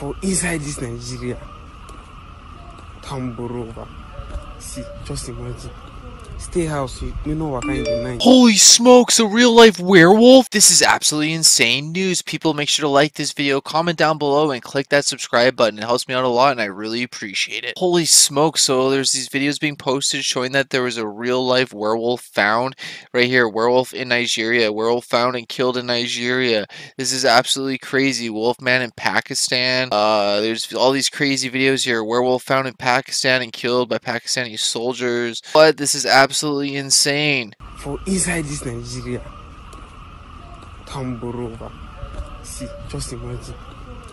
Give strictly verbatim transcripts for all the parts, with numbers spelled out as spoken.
for inside this Nigeria. Tamborova. See, just imagine. Stay house, you know what kind of night. Holy smokes, a real life werewolf? This is absolutely insane news. People, make sure to like this video, comment down below, and click that subscribe button. It helps me out a lot and I really appreciate it. Holy smokes, so there's these videos being posted showing that there was a real life werewolf found right here. Werewolf in Nigeria. Werewolf found and killed in Nigeria. This is absolutely crazy. Wolfman in Pakistan. Uh, there's all these crazy videos here. Werewolf found in Pakistan and killed by Pakistani soldiers. But this is absolutely Absolutely insane. For inside this Nigeria, Tamborova. See, just imagine.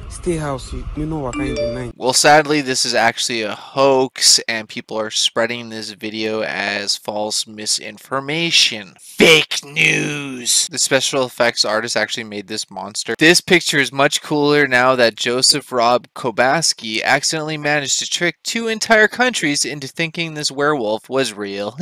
Stay house, you know what kind of night. Well, sadly, this is actually a hoax, and people are spreading this video as false misinformation. Fake news! The special effects artist actually made this monster. This picture is much cooler now that Joseph Rob Kobasky accidentally managed to trick two entire countries into thinking this werewolf was real.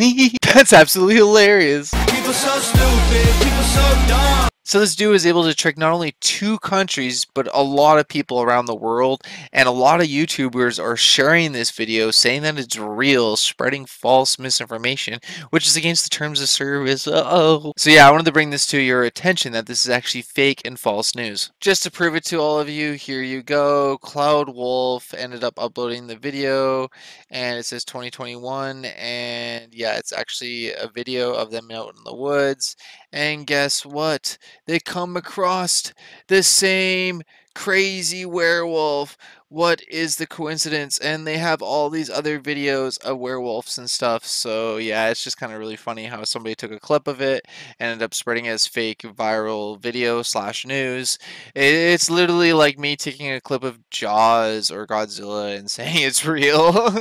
That's absolutely hilarious. People so stupid, people so dumb. So this dude was able to trick not only two countries, but a lot of people around the world, and a lot of YouTubers are sharing this video, saying that it's real, spreading false misinformation, which is against the terms of service. Uh-oh. So yeah, I wanted to bring this to your attention, that this is actually fake and false news. Just to prove it to all of you, here you go. Cloud Wolf ended up uploading the video, and it says twenty twenty-one, and yeah, it's actually a video of them out in the woods, and guess what? They come across the same crazy werewolf. What is the coincidence? And they have all these other videos of werewolves and stuff. So yeah, it's just kind of really funny how somebody took a clip of it and ended up spreading it as fake viral video slash news. It's literally like me taking a clip of Jaws or Godzilla and saying it's real.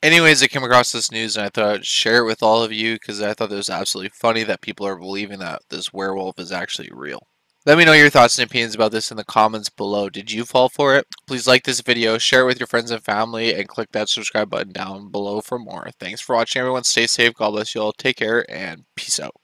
Anyways, I came across this news and I thought I'd share it with all of you because I thought it was absolutely funny that people are believing that this werewolf is actually real. Let me know your thoughts and opinions about this in the comments below. Did you fall for it? Please like this video, share it with your friends and family, and click that subscribe button down below for more. Thanks for watching, everyone. Stay safe. God bless you all. Take care and peace out.